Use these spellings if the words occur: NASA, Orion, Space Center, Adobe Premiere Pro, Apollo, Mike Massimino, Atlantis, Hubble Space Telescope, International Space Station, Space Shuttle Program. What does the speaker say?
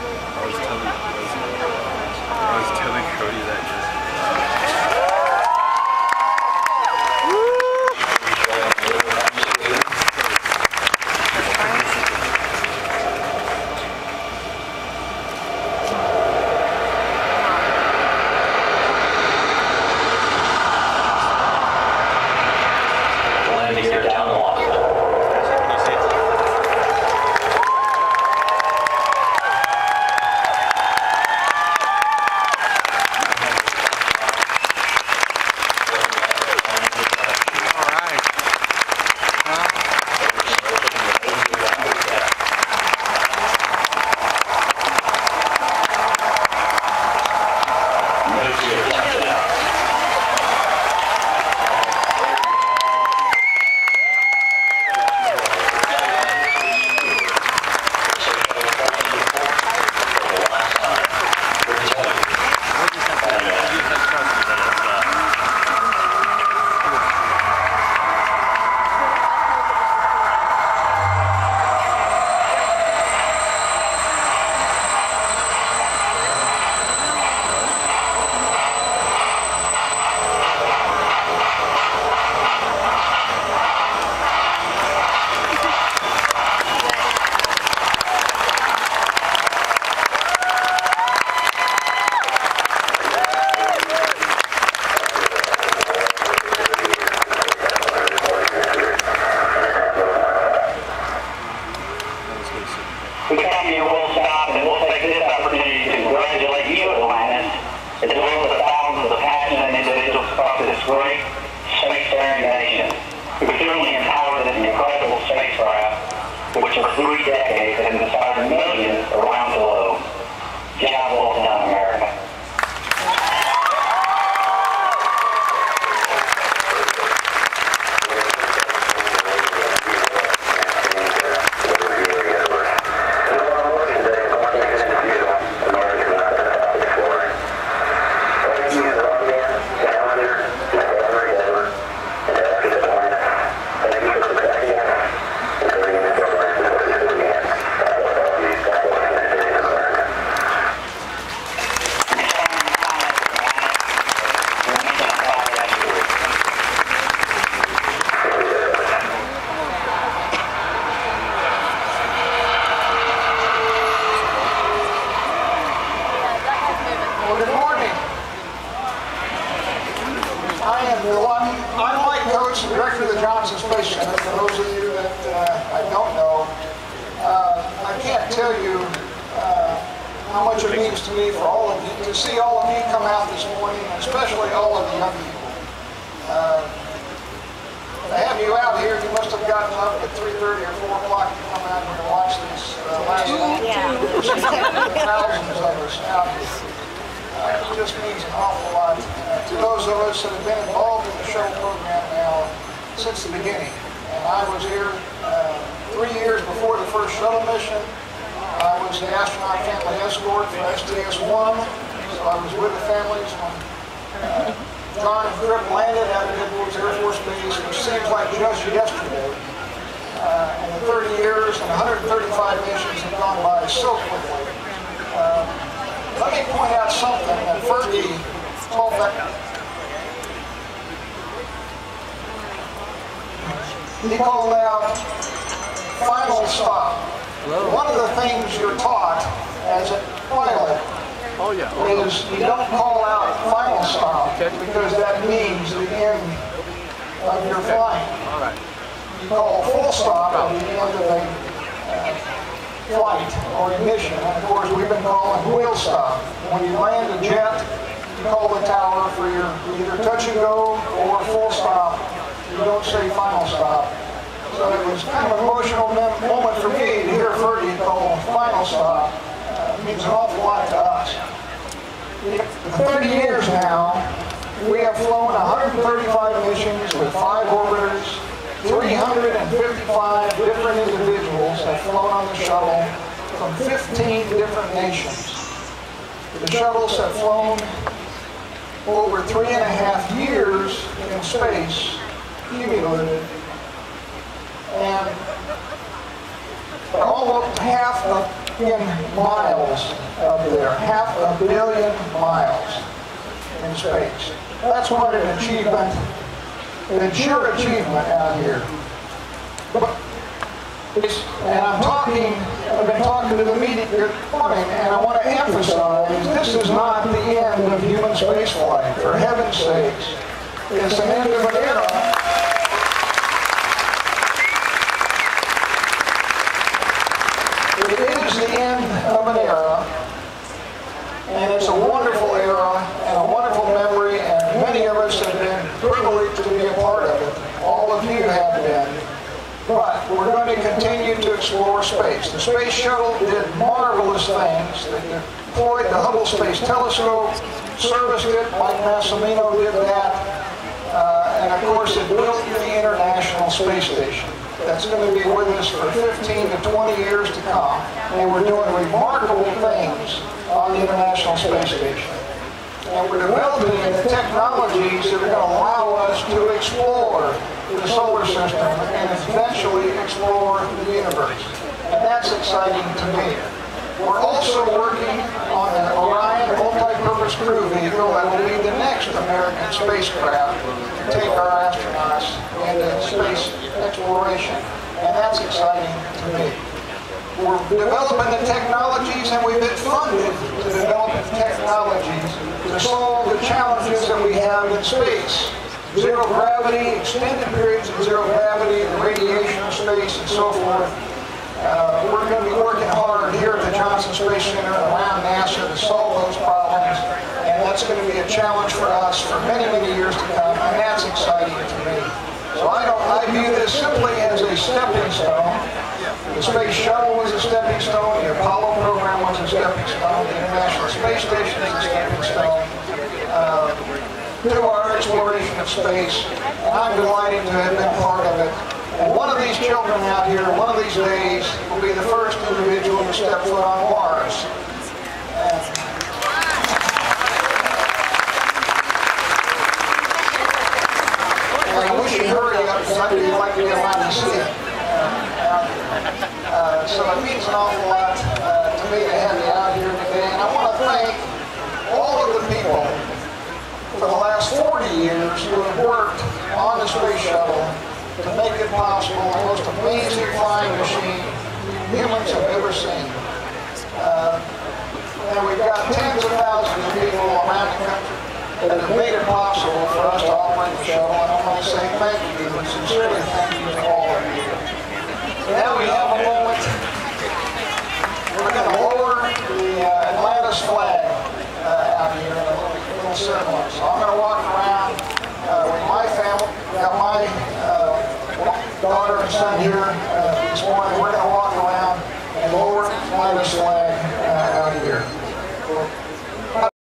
I was telling Cody that just. Half of in miles up there, 500 million miles in space. That's what an achievement, an sure achievement out here. But and I've been talking to the media this morning, and I want to emphasize this is not the end of human spaceflight, for heaven's sakes. It's the end of an era. It is the end of an era, and it's a wonderful era and a wonderful memory, and many of us have been privileged to be a part of it. All of you have been. But we're going to continue to explore space. The Space Shuttle did marvelous things. They deployed the Hubble Space Telescope, serviced it. Mike Massimino did that. And of course, it built the International Space Station. That's going to be with us for 15 to 20 years to come. And we're doing remarkable things on the International Space Station. And we're developing the technologies that are going to allow us to explore the solar system and eventually explore the universe. And that's exciting to me. We're also working on an Orion multi-purpose crew vehicle that will be the next American spacecraft to take our astronauts into space exploration. And that's exciting to me. We're developing the technologies, and we've been funded to develop the technologies to solve the challenges that we have in space. Zero gravity, extended periods of zero gravity, the radiation of space, and so forth. We're going to be working hard here at the Johnson Space Center around NASA to solve those problems, and that's going to be a challenge for us for many, many years to come, and that's exciting to me. So I view this simply as a stepping stone. The Space Shuttle was a stepping stone, the Apollo program was a stepping stone, the International Space Station is a stepping stone. To our exploration of space, and I'm delighted to have been part of it. And one of these children out here, one of these days, will be the first individual to step foot on Mars. And we should hurry up, because I'd really like to be allowed to see it. So it means an awful lot to me to have you out here today, and I want to thank all of the people for the last 40 years who have worked on the Space Shuttle to make it possible, the most amazing flying machine humans have ever seen. And we've got tens of thousands of people around the country that have made it possible for us to operate the shuttle, and I want to say thank you, and sincerely thank you to all of you. So now we have a moment. We're going to lower the Atlantis flag out here. So I'm going to walk around with my family. Got my daughter and son here this morning. We're going to walk